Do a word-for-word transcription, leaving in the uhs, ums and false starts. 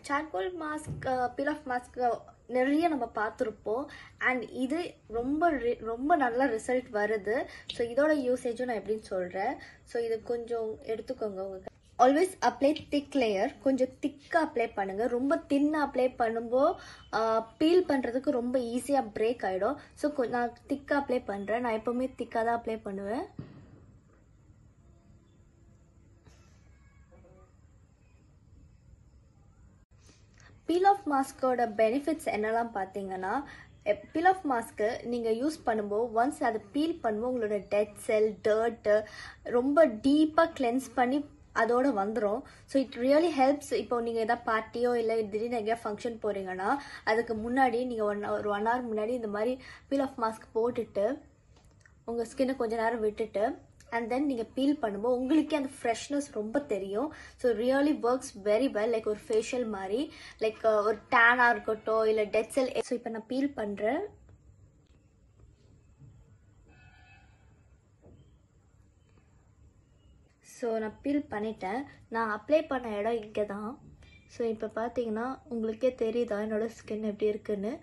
charcoal mask, uh, peel-off mask நிறைய நம்ம பார்த்துருப்போம். அண்ட் இது ரொம்ப ரொம்ப நல்ல ரிசல்ட் வருது. ஸோ இதோட யூசேஜும் நான் எப்படின்னு சொல்கிறேன். ஸோ இது கொஞ்சம் எடுத்துக்கோங்க. உங்களுக்கு ஆல்வேஸ் அப்ளை திக் லேயர், கொஞ்சம் திக்காக அப்ளை பண்ணுங்கள். ரொம்ப தின்னாக அப்ளை பண்ணும்போது பீல் பண்ணுறதுக்கு ரொம்ப ஈஸியாக பிரேக் ஆகிடும். ஸோ நான் திக்காக அப்ளை பண்ணுறேன். நான் எப்போவுமே திக்காக தான் அப்ளை பண்ணுவேன். பீல் ஆஃப் மாஸ்கோட பெனிஃபிட்ஸ் என்னெல்லாம் பார்த்தீங்கன்னா, பீல் ஆஃப் மாஸ்க்கு நீங்கள் யூஸ் பண்ணும்போது ஒன்ஸ் அதை பீல் பண்ணும்போது உங்களோட டெட் செல் டர்ட்டு ரொம்ப டீப்பாக கிளென்ஸ் பண்ணி அதோடு வந்துடும். So it really helps. இப்போ நீங்கள் எதாவது பார்ட்டியோ இல்லை திடீர்னு எங்கேயா ஃபங்க்ஷன் போகிறீங்கன்னா அதுக்கு முன்னாடி நீங்கள் ஒன் ஒரு ஒன் ஹவர் முன்னாடி இந்த மாதிரி பீல் ஆஃப் மாஸ்க் போட்டுட்டு உங்கள் ஸ்கின்னை கொஞ்சம் நேரம் விட்டுட்டு அண்ட் தென் நீங்கள் பீல் பண்ணும்போது உங்களுக்கே அந்த ஃப்ரெஷ்னஸ் ரொம்ப தெரியும். So really works very well. Like ஒரு ஃபேஷியல் மாதிரி, லைக் ஒரு டேனாக இருக்கட்டும் இல்லை டெட் செல். ஸோ இப்போ நான் பீல் பண்ணுறேன். ஸோ நான் பீல் பண்ணிட்டேன். நான் அப்ளை பண்ண இடம் இங்கே தான். ஸோ இப்போ பார்த்தீங்கன்னா உங்களுக்கே தெரியுதா என்னோடய ஸ்கின் எப்படி இருக்குன்னு.